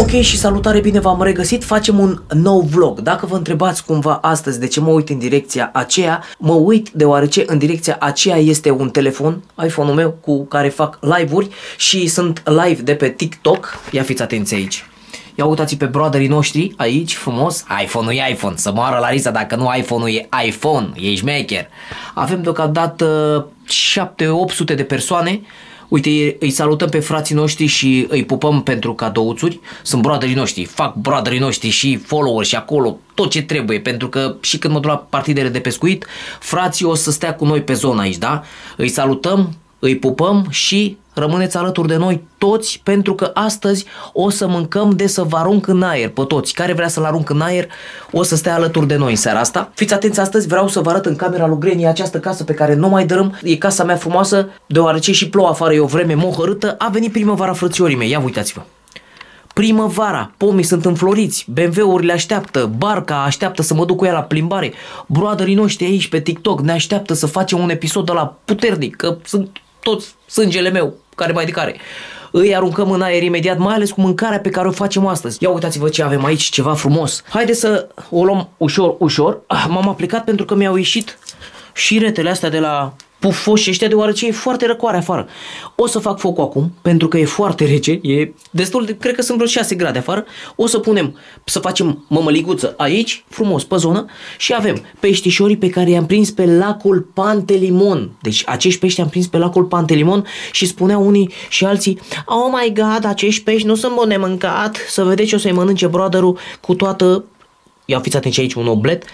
Ok, și salutare, bine v-am regăsit, facem un nou vlog. Dacă vă întrebați cumva astăzi de ce mă uit în direcția aceea, mă uit deoarece în direcția aceea este un telefon, iPhone-ul meu, cu care fac live-uri și sunt live de pe TikTok. Ia fiți atenți aici. Ia uitați pe broaderii noștri aici, frumos. iPhone-ul e iPhone, să moară Larisa dacă nu iPhone-ul e iPhone, e șmecher. Avem deocamdată 700-800 de persoane. Uite, îi salutăm pe frații noștri și îi pupăm pentru cadouțuri. Sunt broaderii noștri, fac broaderii noștri și follower și acolo tot ce trebuie, pentru că și când mă duc la partidele de pescuit, frații o să stea cu noi pe zonă aici, da? Îi salutăm, îi pupăm și rămâneți alături de noi toți, pentru că astăzi o să mâncăm de să vă arunc în aer pe toți. Care vrea să-l arunc în aer o să stea alături de noi în seara asta. Fiți atenți, astăzi vreau să vă arăt în camera lui Greni această casă pe care nu mai dărâm. E casa mea frumoasă, deoarece și plouă afară, e o vreme mohărâtă. A venit primăvara, frățiorii mei, ia uitați-vă. Primăvara, pomii sunt înfloriți, BMW-urile așteaptă, barca așteaptă să mă duc cu ea la plimbare. Broaderii noștri aici pe TikTok ne așteaptă să facem un episod de la puternic, că sunt toți sângele meu, care mai de care. Îi aruncăm în aer imediat, mai ales cu mâncarea pe care o facem astăzi. Ia uitați-vă ce avem aici, ceva frumos. Haideți să o luăm ușor, ușor. M-am aplicat pentru că mi-au ieșit și retele astea de la pufoși ăștia, deoarece e foarte răcoare afară. O să fac focul acum, pentru că e foarte rece, e destul de, cred că sunt vreo 6 grade afară. O să punem, să facem mămăliguță aici, frumos, pe zonă, și avem peștișorii pe care i-am prins pe lacul Pantelimon. Deci acești pești am prins pe lacul Pantelimon și spuneau unii și alții: oh my god, acești pești nu sunt bun de mâncat, să vedeți, o să-i mănânce broaderul cu toată... Ia fiți atenți aici, un oblet,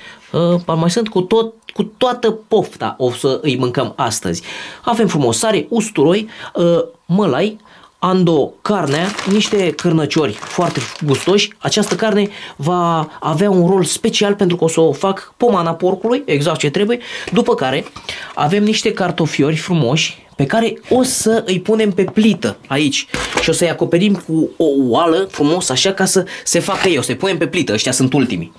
mai sunt cu toată pofta, o să îi mâncăm astăzi. Avem frumos sare, usturoi, mălai, ando, carnea, niște cârnăciori foarte gustoși. Această carne va avea un rol special pentru că o să o fac pomana porcului, exact ce trebuie. După care avem niște cartofiori frumoși pe care o să îi punem pe plită aici și o să-i acoperim cu o oală frumos așa ca să se facă ei. O să-i punem pe plită, ăștia sunt ultimii.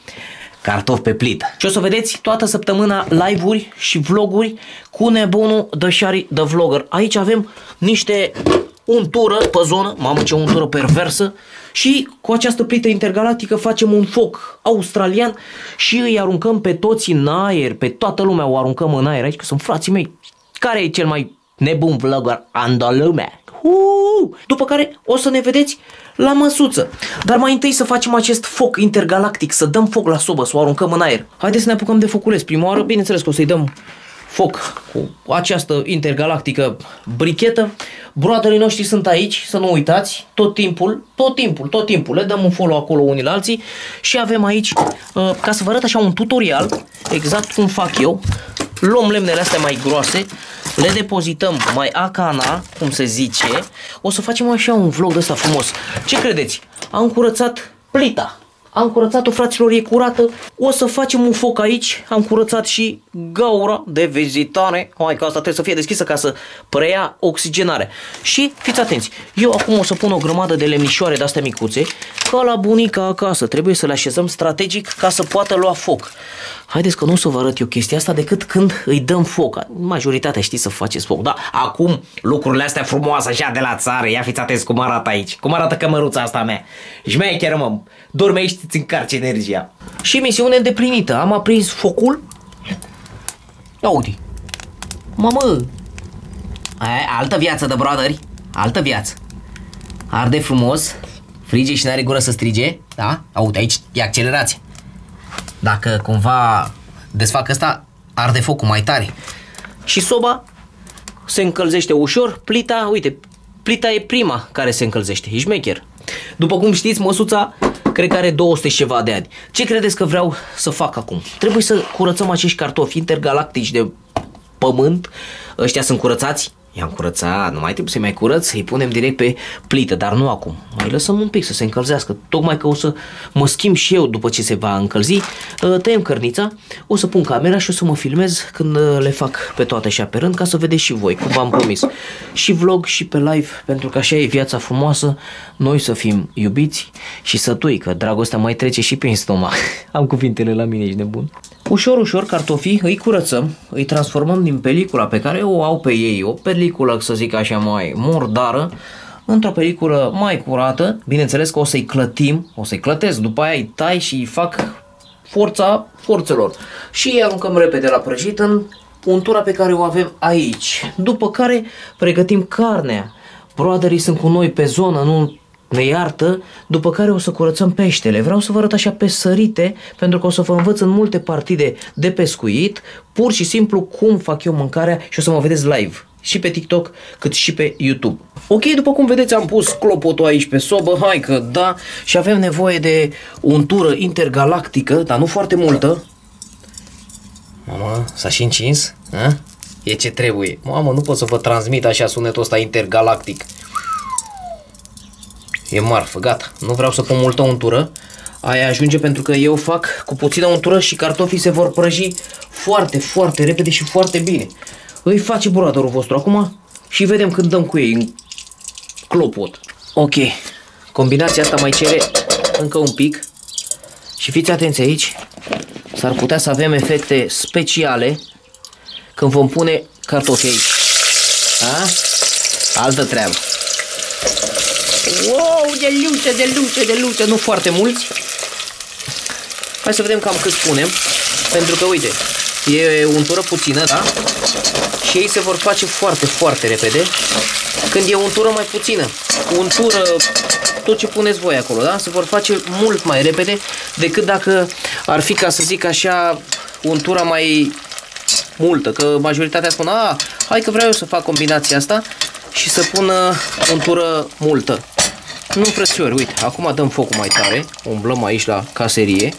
Cartofi pe plită. Și o să vedeți toată săptămâna live-uri și vloguri cu nebunul de Shary Vlog-R. Aici avem niște untură pe zonă, mamă ce untură perversă, și cu această plită intergalactică facem un foc australian și îi aruncăm pe toți în aer, pe toată lumea o aruncăm în aer aici, că sunt frații mei. Care e cel mai nebun vlogger în lume? După care o să ne vedeți la măsuță. Dar mai întâi să facem acest foc intergalactic, să dăm foc la sobă, să o aruncăm în aer. Haideți să ne apucăm de foculeț prima oară. Bineînțeles că o să-i dăm foc cu această intergalactică brichetă. Broaderii noștri sunt aici, să nu uitați, tot timpul le dăm un follow acolo unii la alții. Și avem aici, ca să vă arăt așa un tutorial, exact cum fac eu, luăm lemnele astea mai groase, le depozităm mai acana, cum se zice. O să facem așa un vlog de ăsta frumos. Ce credeți? Am curățat plita. Am curățat-o, fraților, e curată. O să facem un foc aici. Am curățat și gaura de vizitare. Hai că asta trebuie să fie deschisă ca să preia oxigenare. Și fiți atenți. Eu acum o să pun o grămadă de lemnișoare de-astea micuțe. Ca la bunica acasă. Trebuie să le așezăm strategic ca să poată lua foc. Haideți că nu o să vă arăt eu chestia asta decât când îi dăm foc. Majoritatea știți să faceți foc. Da, acum lucrurile astea frumoase așa de la țară. Ia fiți atenți cum arată aici. Cum arată cămăruța asta mea. Șmecher, mă. Dorme aici, îți încarci energia. Și misiune îndeplinită. Am aprins focul. Ia uite. Mamă. Altă viață de broaderi. Altă viață. Arde frumos. Frige și n-are gură să strige. Da? Uite, aici e accelerație. Dacă cumva desfac ăsta, arde focul mai tare. Și soba se încălzește ușor. Plita, uite, plita e prima care se încălzește. E șmecher. După cum știți, măsuța cred că are 200 și ceva de ani. Ce credeți că vreau să fac acum? Trebuie să curățăm acești cartofi intergalactici de pământ. Ăștia sunt curățați? I-am curățat, nu mai trebuie să-i mai curăț, îi punem direct pe plită, dar nu acum. Mai lăsăm un pic să se încălzească, tocmai că o să mă schimb și eu după ce se va încălzi. Tăiem cărnița, o să pun camera și o să mă filmez când le fac pe toate așa pe rând, ca să vedeți și voi, cum v-am promis. Și vlog și pe live, pentru că așa e viața frumoasă, noi să fim iubiți și sătui, că dragostea mai trece și prin stomac. Am cuvintele la mine, ești nebun. Ușor, ușor, cartofii îi curățăm, îi transformăm din pelicula pe care o au pe ei, o peliculă, să zic așa, mai murdară, într-o periculă mai curată. Bineînțeles că o să-i clătim, o să-i clătesc, după aia îi tai și îi fac forța forțelor. Și îi aruncăm repede la prăjit în untura pe care o avem aici. După care pregătim carnea. Broaderii sunt cu noi pe zonă, nu ne iartă, după care o să curățăm peștele. Vreau să vă arăt așa pe sărite, pentru că o să vă învăț în multe partide de pescuit, pur și simplu cum fac eu mâncarea și o să mă vedeți live, și pe TikTok, cât și pe YouTube. Ok, după cum vedeți am pus clopotul aici pe sobă, hai că da, și avem nevoie de untură intergalactică, dar nu foarte multă. Mamă, s-a și încins, a? E ce trebuie. Mamă, nu pot să vă transmit așa sunetul ăsta intergalactic. E marfă, gata. Nu vreau să pun multă untură. Aia ajunge pentru că eu fac cu puțină untură și cartofii se vor prăji foarte, foarte repede și foarte bine. Îi face broaderul vostru acum și vedem când dăm cu ei în clopot. Ok. Combinația asta mai cere încă un pic. Și fiți atenți aici. S-ar putea să avem efecte speciale când vom pune cartofii aici. A? Altă treabă. Wow, de luce, nu foarte mulți. Hai să vedem cam cât punem, pentru că uite, e untură puțină, da? Și ei se vor face foarte, foarte repede. Când e untură mai puțină, untură, tot ce puneți voi acolo, da? Se vor face mult mai repede decât dacă ar fi, ca să zic așa, untura mai multă, că majoritatea spun, a, hai că vreau eu să fac combinația asta și să pun untură multă. Nu, frățiori, uite, acum dăm focul mai tare, umblăm aici la caserie,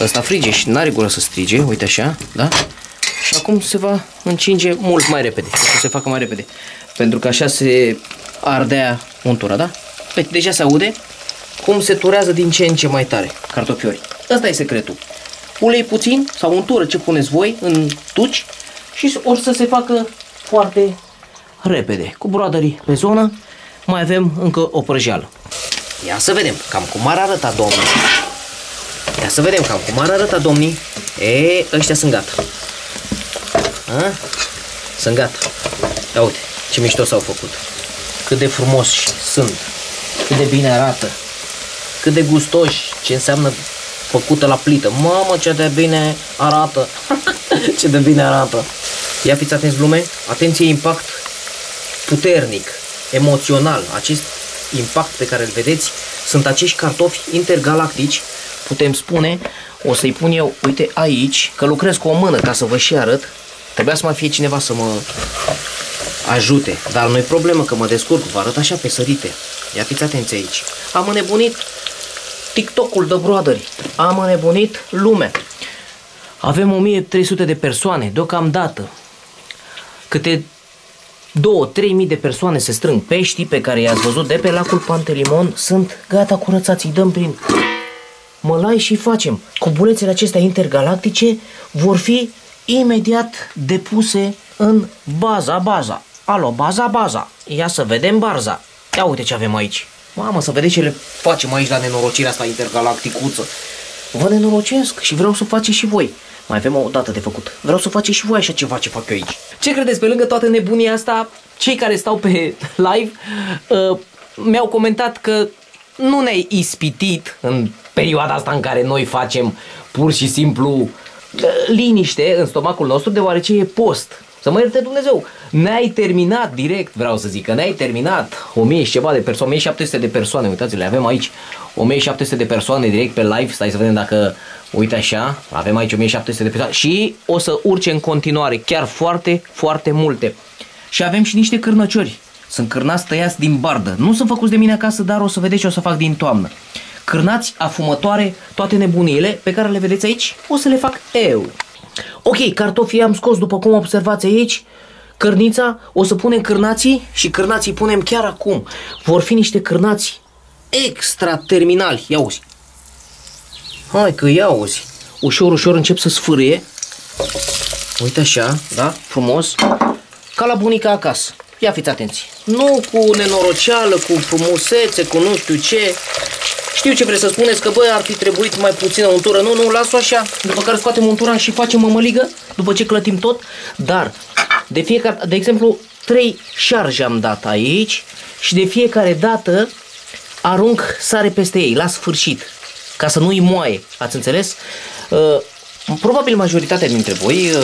ăsta frige și n-are gură să strige, uite așa, da? Și acum se va încinge mult mai repede, o să se facă mai repede, pentru că așa se ardea untura, da? Uite, deja se aude cum se turează din ce în ce mai tare cartofiorii. Ăsta e secretul. Ulei puțin sau untură, ce puneți voi în tuci, și or să se facă foarte repede. Cu broaderii pe zonă, mai avem încă o prăjeală. Ia să vedem cam cum ar arăta, domnii. E, ăștia sunt gata. A? Sunt gata. Ia uite, ce mișto s-au făcut. Cât de frumoși sunt. Cât de bine arată. Cât de gustoși. Ce înseamnă făcută la plită. Mamă, ce de bine arată. Ce de bine arată. Ia fiți atenți, lume. Atenție, impact puternic, emoțional. Acest impact pe care îl vedeți sunt acești cartofi intergalactici, putem spune. O să-i pun eu, uite, aici, că lucrez cu o mână ca să vă și arăt. Trebuia să mai fie cineva să mă ajute, dar nu-i problemă că mă descurc, vă arăt așa pe sărite. Ia fiți atenți aici. Am înnebunit TikTok-ul de broaderi. Am înnebunit lumea. Avem 1300 de persoane deocamdată. Câte 2-3 mii de persoane se strâng. Peștii pe care i-ați văzut de pe lacul Pantelimon sunt gata curățați. Îi dăm prin mălai și facem. Cubulețele acestea intergalactice vor fi imediat depuse în baza. Alo, baza. Ia să vedem barza. Ia uite ce avem aici. Mamă, să vedeți ce le facem aici la nenorocirea asta intergalacticuță. Vă nenorocesc și vreau să faceți și voi. Mai avem o dată de făcut. Vreau să faceți și voi așa ceva ce fac eu aici. Ce credeți? Pe lângă toată nebunia asta, cei care stau pe live mi-au comentat că nu ne-ai ispitit în perioada asta în care noi facem pur și simplu liniște în stomacul nostru, deoarece e post. Să mă ierte Dumnezeu, n-ai terminat direct, vreau să zic, că n-ai terminat. 1000 și ceva de persoane, 1700 de persoane, uitați, le avem aici, 1700 de persoane direct pe live, stai să vedem dacă, uite așa, avem aici 1700 de persoane și o să urce în continuare, chiar foarte, foarte multe. Și avem și niște cârnăciori, sunt cârnați tăiați din bardă, nu sunt făcuți de mine acasă, dar o să vedeți ce o să fac din toamnă. Cârnați, afumătoare, toate nebuniile pe care le vedeți aici, o să le fac eu. Ok, cartofii am scos, după cum observați aici, cărnița, o să punem cârnații și cârnații punem chiar acum. Vor fi niște cârnați extra terminali, ia uzi. Hai că ia uzi. Ușor, ușor încep să sfârie. Uite așa, da? Frumos. Ca la bunica acasă. Ia fiți atenți. Nu cu nenoroceală, cu frumusețe, cu nu știu ce. Știu ce vreți să spuneți, că bă, ar fi trebuit mai puțină untură. Nu, nu, las-o așa. După care scoatem untura și facem mămăligă, după ce clătim tot. Dar, de exemplu, 3 șarje am dat aici și de fiecare dată arunc sare peste ei, la sfârșit, ca să nu îi moaie, ați înțeles? Probabil majoritatea dintre voi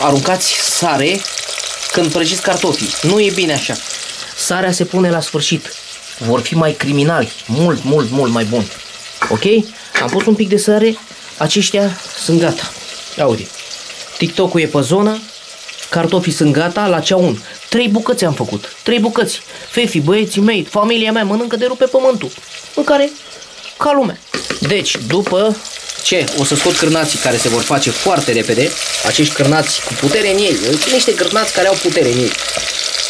aruncați sare când prăjiți cartofii, nu e bine așa. Sarea se pune la sfârșit, vor fi mai criminali, mult mai buni. Ok? Am pus un pic de sare, aceștia sunt gata. Auzi, TikTok-ul e pe zonă, cartofii sunt gata la ceaun. 3 bucăți am făcut, 3 bucăți. Fefi, băieții mei, familia mea mănâncă de rupe pământul, în care, ca lumea. Deci, după ce o să scot cârnații care se vor face foarte repede, acești cârnați cu putere în ei, niște cârnați care au putere în ei,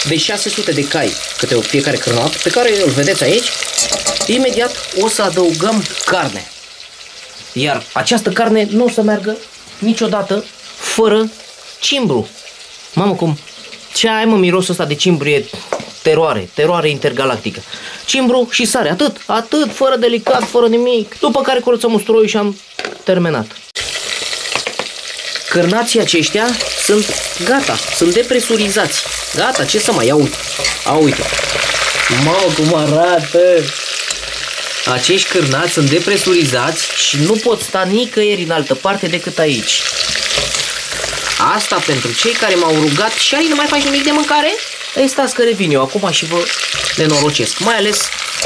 de 600 de cai, câte fiecare cârnat, pe care îl vedeți aici, imediat o să adăugăm carne. Iar această carne nu o să meargă niciodată fără cimbru. Mamă, cum? Ce ai, mă, mirosul ăsta de cimbru e teroare, teroare intergalactică. Cimbru și sare, atât, fără delicat, fără nimic. După care curățăm usturoiul și am terminat. Cârnații aceștia sunt gata, sunt depresurizați. Gata, ce să mai iau? Uite. Mamă, cum arată! Acești cârnați sunt depresurizați și nu pot sta nicăieri în altă parte decât aici. Asta pentru cei care m-au rugat: și ai, nu mai faci nimic de mâncare? Ei, stați că revin eu acum și vă nenorocesc. Mai ales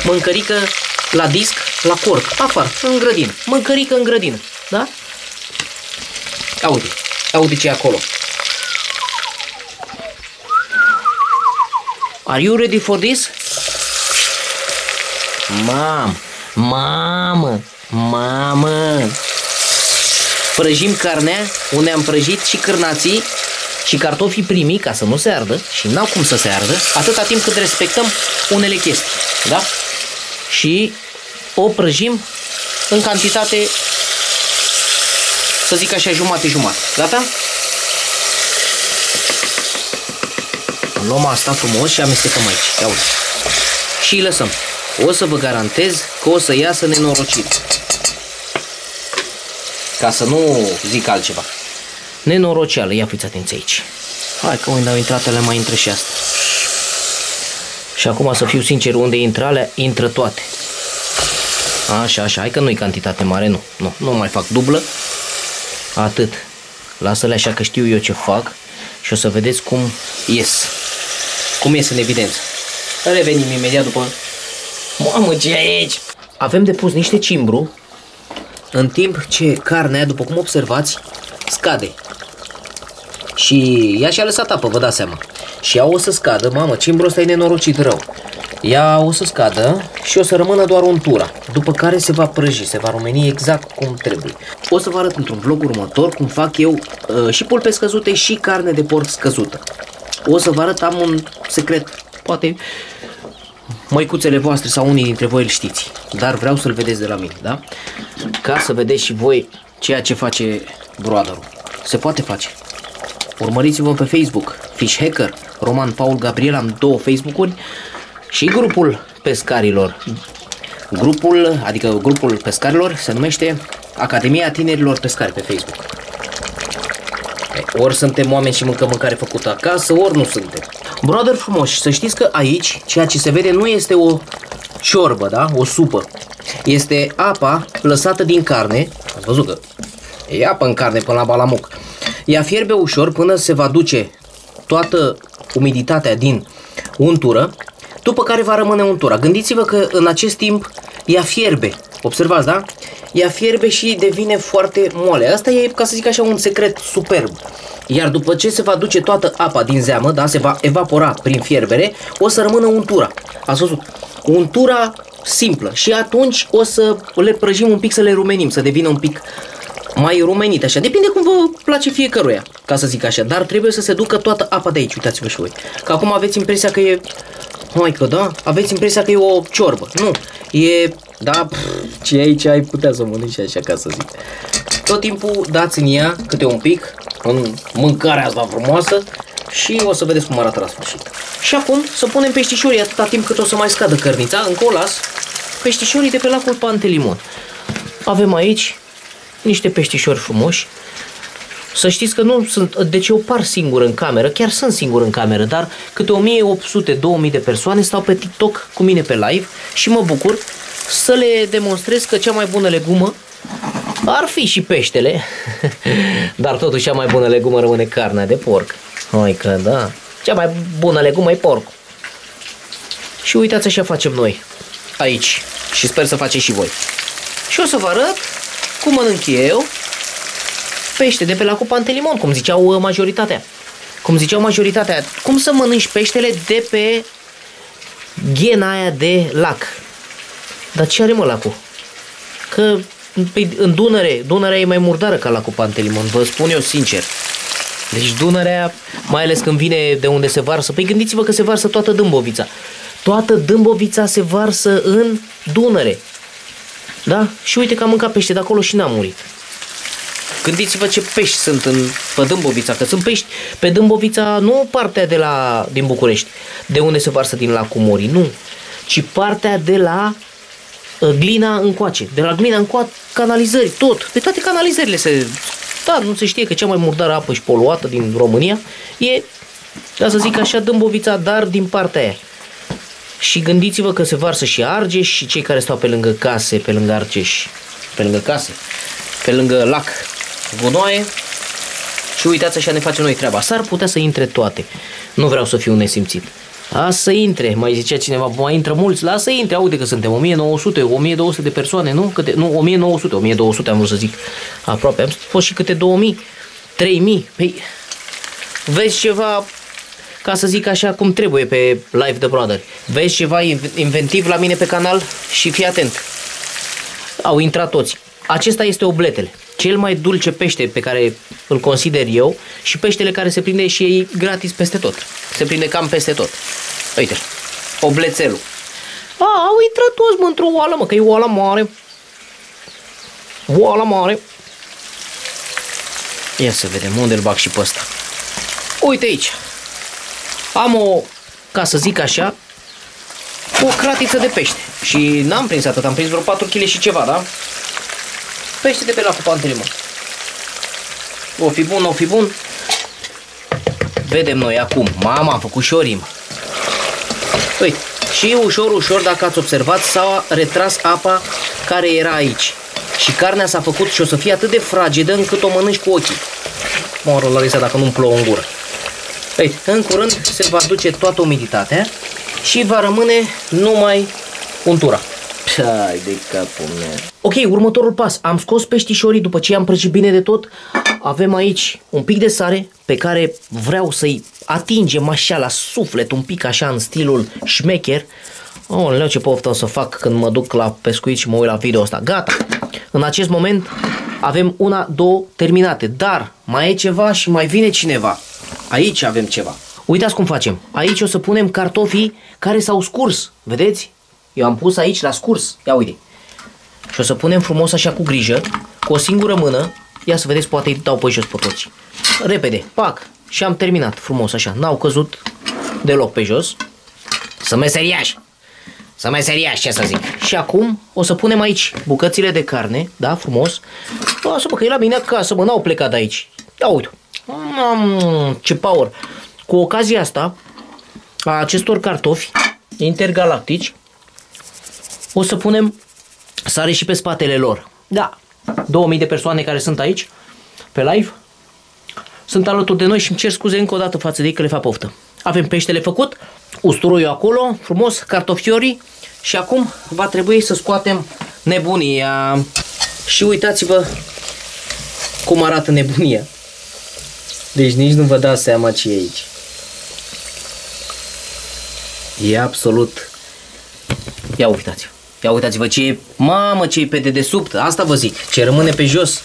mâncărică la disc, la corp, afară, în grădină. Mâncărică în grădină, da? Aude ce e acolo. Are you ready for this? Mamă! Prăjim carnea, unde am prăjit și cârnații și cartofii primii, ca să nu se ardă, și n-au cum să se ardă, atâta timp cât respectăm unele chestii, da? Și o prăjim în cantitate, să zic așa, jumate-jumate. Gata? Luăm asta frumos și amestecăm aici. Ia uite. Și îi lăsăm. O să vă garantez că o să iasă nenorocit. Ca să nu zic altceva. Nenoroceală, ia fiți atenți aici. Hai că unde au intrat alea, mai intră și asta. Și acum, să fiu sincer, unde intră alea, intră toate. Așa, hai că nu-i cantitate mare, nu mai fac dublă. Atât. Lasă-le așa, că știu eu ce fac și o să vedeți cum ies. Cum ies în evidență. Revenim imediat după. Mamă, ce aici? Avem de pus niște cimbru, în timp ce carnea, după cum observați, scade. Și ea și-a lăsat apă, vă dați seama. Și ea o să scadă, mamă, cimbrul ăsta e nenorocit rău. Ea o să scadă și o să rămână doar untura, după care se va prăji, se va rumeni exact cum trebuie. O să vă arăt într-un vlog următor cum fac eu și pulpe scăzute și carne de porc scăzută. O să vă arăt, am un secret, poate măicuțele voastre sau unii dintre voi îl știți, dar vreau să-l vedeți de la mine, da? Ca să vedeți și voi ceea ce face broaderul. Se poate face. Urmăriți-vă pe Facebook, Fish Hacker, Roman Paul Gabriel, am 2 Facebook-uri, și grupul pescarilor. Grupul pescarilor se numește Academia Tinerilor Pescari pe Facebook. Ori suntem oameni și mâncăm mâncare făcută acasă, ori nu suntem. Brother frumoși, să știți că aici ceea ce se vede nu este o ciorbă, da? O supă. Este apa lăsată din carne. Ați văzut că e apă în carne până la balamuc. Ea fierbe ușor până se va duce toată umiditatea din untură, după care va rămâne untura. Gândiți-vă că în acest timp ea fierbe. Observați, da? Ea fierbe și devine foarte moale. Asta e, ca să zic așa, un secret superb. Iar după ce se va duce toată apa din zeamă, da, se va evapora prin fierbere, o să rămână untura. Ați văzut? Untura simplă. Și atunci o să le prăjim un pic, să le rumenim, să devină un pic mai rumenit, așa. Depinde cum vă place fiecăruia, ca să zic așa. Dar trebuie să se ducă toată apa de aici. Uitați-vă și voi. Că acum aveți impresia că e... Maică, da? Aveți impresia că e o ciorbă. Nu. E... Da, ce aici ai putea să mănânci așa, ca să zic. Tot timpul dați în ea câte un pic, în mâncarea asta frumoasă, și o să vedeți cum arată la sfârșit. Și acum să punem peștișorii, atâta timp cât o să mai scadă cărnița, în colas, peștișorii de pe lacul Pantelimon. Avem aici niște peștișori frumoși, Să știți că nu sunt, deci eu par singur în cameră, chiar sunt singur în cameră, dar câte 1800-2000 de persoane stau pe TikTok cu mine pe live și mă bucur să le demonstrez că cea mai bună legumă ar fi și peștele, dar totuși cea mai bună legumă rămâne carnea de porc. Hai că da, cea mai bună legumă e porcul. Și uitați, așa facem noi aici și sper să faceți și voi. Și o să vă arăt cum mănânc eu pește de pe lacul Pantelimon, cum ziceau majoritatea. Cum ziceau majoritatea, cum să mănânci peștele de pe ghena aia de lac. Dar ce are mă lacul? Că în Dunăre, Dunărea e mai murdară ca lacul Pantelimon, vă spun eu sincer. Deci Dunărea, mai ales când vine de unde se varsă, păi gândiți-vă că se varsă toată Dâmbovița. Toată Dâmbovița se varsă în Dunăre. Da? Și uite că am mâncat pește de acolo și n-am murit. Gândiți-vă ce pești sunt pe Dâmbovița, că sunt pești pe Dâmbovița, nu partea de la, din București, de unde se varsă din lacul Morii, nu, ci partea de la Glina încoace, de la Glina încoace, canalizări, tot, de toate canalizările se... Da, nu se știe că cea mai murdară apă și poluată din România e, da să zic așa, Dâmbovița, dar din partea aia. Și gândiți-vă că se varsă și Argeș și cei care stau pe lângă case, pe lângă Argeș, pe lângă case, pe lângă lac, gunoaie. Și uitați, așa ne facem noi treaba. S-ar putea să intre toate. Nu vreau să fiu nesimțit. A, să intre, mai zicea cineva, mai intră mulți, lasă intre, aude că suntem 1900, 1200 de persoane, nu? Câte, nu, 1900, 1200 am vrut să zic, aproape, am fost și câte 2000, 3000, păi, vezi ceva, ca să zic așa cum trebuie pe Live The Brother, vezi ceva inventiv la mine pe canal și fii atent, au intrat toți. Acesta este obletele, cel mai dulce pește pe care îl consider eu și peștele care se prinde și ei gratis peste tot. Se prinde cam peste tot. Uite, oblețelul. A, au intrat toți, mă, într-o oală, mă, că e oala mare. Oala mare. Ia să vedem unde îl bag și pe ăsta. Uite aici. Am o, ca să zic așa, o cratiță de pește. Și n-am prins atât, am prins vreo 4 kg și ceva, da? Pește de pe lacul Pantelimon. O fi bun, o fi bun. Vedem noi acum. Mama, am făcut șorim. Uite, și ușor, ușor, dacă ați observat, s-a retras apa care era aici. Și carnea s-a făcut și o să fie atât de fragedă încât o mănânci cu ochii. Mă rog, Larisa, dacă nu-mi plouă în gură. Uite, în curând se va duce toată umiditatea și va rămâne numai untura. Hai de capul meu. Ok, următorul pas. Am scos peștișorii după ce i-am prăjit bine de tot. Avem aici un pic de sare pe care vreau să-i atingem așa la suflet, un pic așa în stilul șmecher. Aoleu, ce poftă o să fac când mă duc la pescuit și mă uit la video ăsta. Gata. În acest moment avem una, două terminate. Dar mai e ceva și mai vine cineva. Aici avem ceva. Uitați cum facem. Aici o să punem cartofii care s-au scurs. Vedeți? Eu am pus aici la scurs, ia uite. Și o să punem frumos așa cu grijă, cu o singură mână. Ia să vedeți, poate îi dau pe jos pe toți. Repede, pac, și am terminat frumos așa. N-au căzut deloc pe jos. Să meseriași, să meseriași, ce să zic. Și acum o să punem aici bucățile de carne, da, frumos. Lasă-mă că e la mine acasă, mă, n-au plecat de aici. Ia uite, ce power. Cu ocazia asta, a acestor cartofi intergalactici, o să punem sare și pe spatele lor. Da, 2000 de persoane care sunt aici, pe live, sunt alături de noi și îmi cer scuze încă o dată față de ei că le fac poftă. Avem peștele făcut, usturoiul acolo, frumos, cartofiorii și acum va trebui să scoatem nebunia. Și uitați-vă cum arată nebunia. Deci nici nu vă dați seama ce e aici. E absolut... Ia uitați-vă. Ia uitați-vă ce e, mamă, ce e pe dedesubt, asta vă zic, ce rămâne pe jos.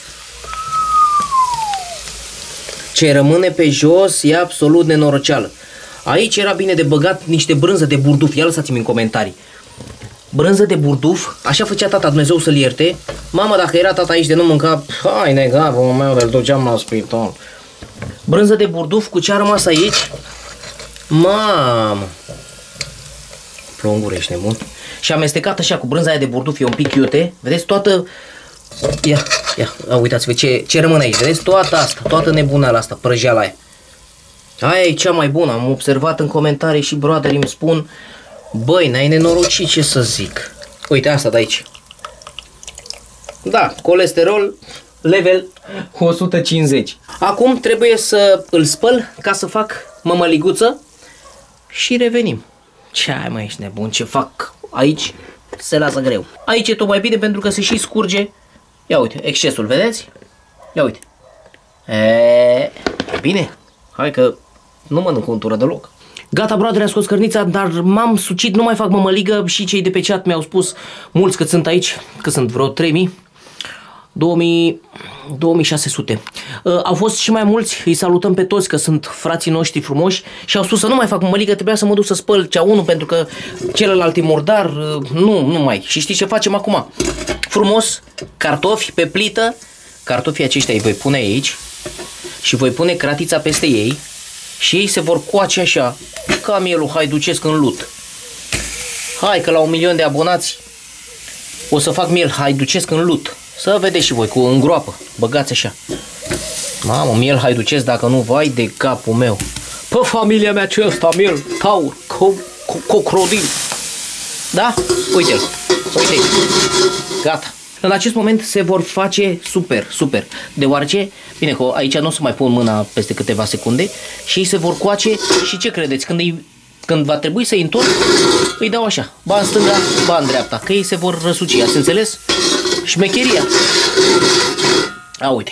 Ce rămâne pe jos e absolut nenoroceală. Aici era bine de băgat niște brânză de burduf, ia lăsați-mi în comentarii. Brânză de burduf, așa făcea tata, Dumnezeu să-l ierte. Mama, dacă era tata aici de nu mânca, hai nega, mă mai îl duceam la spital. Brânză de burduf cu ce a rămas aici? Mamă! Plouă în gură, ești nebun. Și amestecat așa cu brânza aia de burduf, e un pic iute. Vedeți, toată Ia, uitați-vă ce rămâne aici, vedeți? Toată asta, toată nebuneala asta, prăjeala aia. Aia e cea mai bună, am observat în comentarii și broaderii îmi spun: băi, n-ai nenorocit, ce să zic. Uite asta de aici. Da, colesterol level 150. Acum trebuie să îl spăl ca să fac mămăliguță și revenim. Ce ai, mai ești nebun, ce fac aici? Se lasă greu. Aici e tot mai bine pentru că se și scurge. Ia uite, excesul, vedeți? Ia uite. E bine. Hai că nu mănânc untură deloc. Gata, broadele, am scos cărnița, dar m-am sucit, nu mai fac mămăligă și cei de pe chat mi-au spus mulți că sunt aici, că sunt vreo 3000. 2600. Au fost și mai mulți, îi salutăm pe toți că sunt frații noștri frumoși și au spus să nu mai fac mămăligă, trebuia să mă duc să spăl cea unul pentru că celălalt e murdar, nu mai. Și știți ce facem acum? Frumos, cartofi pe plită, cartofii aceștia îi voi pune aici și voi pune cratița peste ei și ei se vor coace așa ca mielul haiducesc în lut. Hai că la 1.000.000 de abonați o să fac miel haiducesc în lut. Să vedeți și voi, cu în groapă, băgați așa. Mamă, miel haiducesc, dacă nu, vai de capul meu. Pă, familia mea, ce ăsta, miel, taur, cocrodil. Da? Uite-l, uite-l. Gata. În acest moment se vor face super, deoarece, bine că aici nu o să mai pun mâna peste câteva secunde și ei se vor coace și ce credeți? Când va trebui să-i întorc, îi dau așa, ba în stânga, ba în dreapta, că ei se vor răsuci, ați înțeles? Șmecheria. A, uite.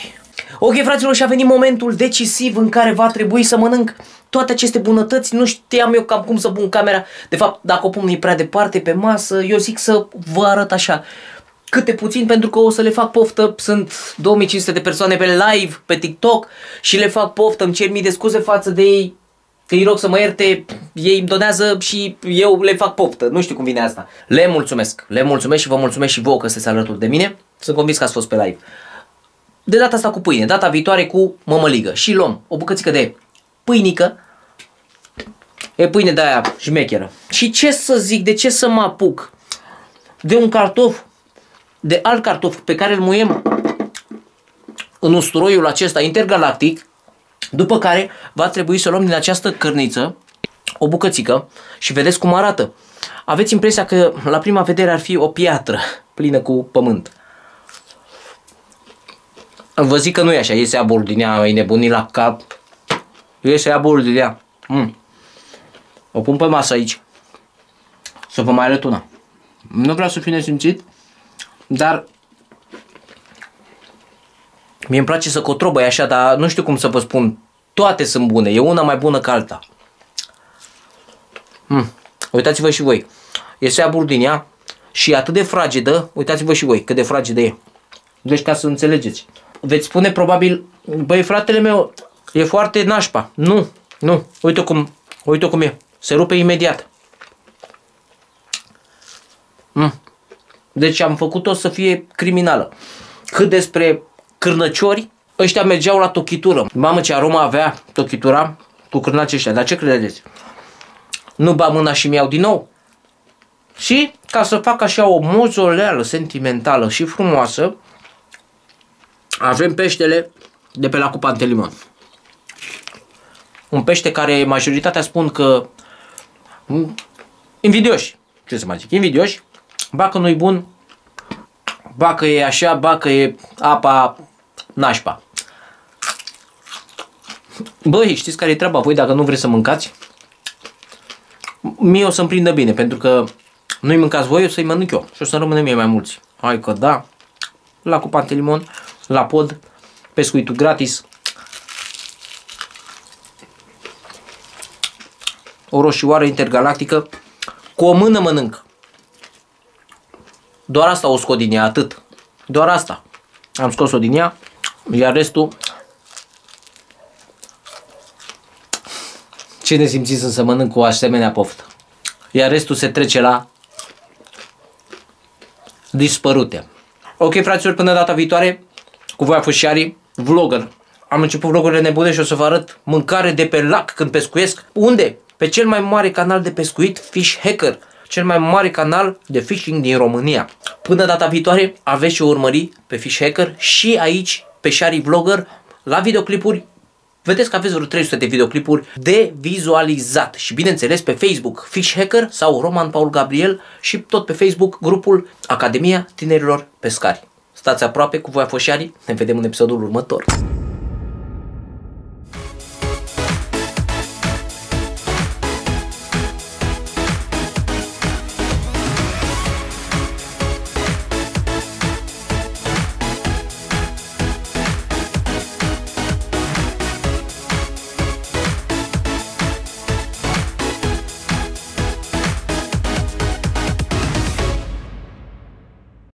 Ok, fraților, și a venit momentul decisiv în care va trebui să mănânc toate aceste bunătăți. Nu știam eu cam cum să pun camera. De fapt, dacă o pun nu e prea departe pe masă, eu zic să vă arăt așa câte puțin, pentru că o să le fac poftă. Sunt 2500 de persoane pe live, pe TikTok și le fac poftă. Îmi cer mii de scuze față de ei, că îi rog să mă ierte, ei îmi donează și eu le fac poftă. Nu știu cum vine asta. Le mulțumesc. Le mulțumesc și vă mulțumesc și vouă că sunteți alături de mine. Sunt convins că ați fost pe live. De data asta cu pâine, data viitoare cu mămăligă. Și luăm o bucățică de pâinică. E pâine de aia șmecheră. Și ce să zic, de ce să mă apuc de un cartof, de alt cartof pe care îl muiem în usturoiul acesta intergalactic, după care va trebui să luăm din această cărniță o bucățică și vedeți cum arată. Aveți impresia că la prima vedere ar fi o piatră plină cu pământ. Vă zic că nu e așa, iese abul din ea, e nebunit la cap. Iese abul din ea. O pun pe masă aici. Să vă mai arăt una. Nu vreau să fiu nesimțit, dar mie îmi place să cotrobăi așa, dar nu știu cum să vă spun. Toate sunt bune. E una mai bună ca alta. Uitați-vă și voi. Iese abur din ea și atât de fragedă. Uitați-vă și voi cât de fragedă e. Deci ca să înțelegeți. Veți spune probabil: băi, fratele meu, e foarte nașpa. Nu. Uite cum e. Se rupe imediat. Deci am făcut-o să fie criminală. Cât despre cârnăciori, ăștia mergeau la tochitură. Mamă, ce aroma avea tochitura cu cârnaci ăștia. Dar ce credeți? Nu ba mâna și mi-au din nou. Și ca să fac așa o mozoleală sentimentală și frumoasă, avem peștele de pe lacul Pantelimon. Un pește care majoritatea spun că invidioși. Ce să mai zic? Invidioși. Ba că nu-i bun, ba că e așa, ba că e apa nașpa. Băi, știți care e treaba? Voi dacă nu vreți să mâncați, mie o să-mi prindă bine, pentru că nu-i mâncați voi, o să-i mănânc eu și o să rămânem mie mai mulți. Hai că da, la cu Pantelimon, la pod, pescuitul gratis, o roșioară intergalactică, cu o mână mănânc. Doar asta o scot din ea, atât. Doar asta. Am scos-o din ea, iar restul... Ce nesimțit sunt să mănânc cu asemenea poftă. Iar restul se trece la dispărute. Ok, fraților, până data viitoare, cu voi a fost Shary Vlog-R. Am început vlogurile nebune și o să vă arăt mâncare de pe lac când pescuiesc. Unde? Pe cel mai mare canal de pescuit, Fish Hacker. cel mai mare canal de fishing din România. Până data viitoare, aveți ce urmări pe Fish Hacker și aici pe Shary Vlog-R la videoclipuri. Vedeți că aveți vreo 300 de videoclipuri de vizualizat și bineînțeles pe Facebook Fish Hacker sau Roman Paul Gabriel și tot pe Facebook grupul Academia Tinerilor Pescari. Stați aproape, cu voi a fost Shary, ne vedem în episodul următor.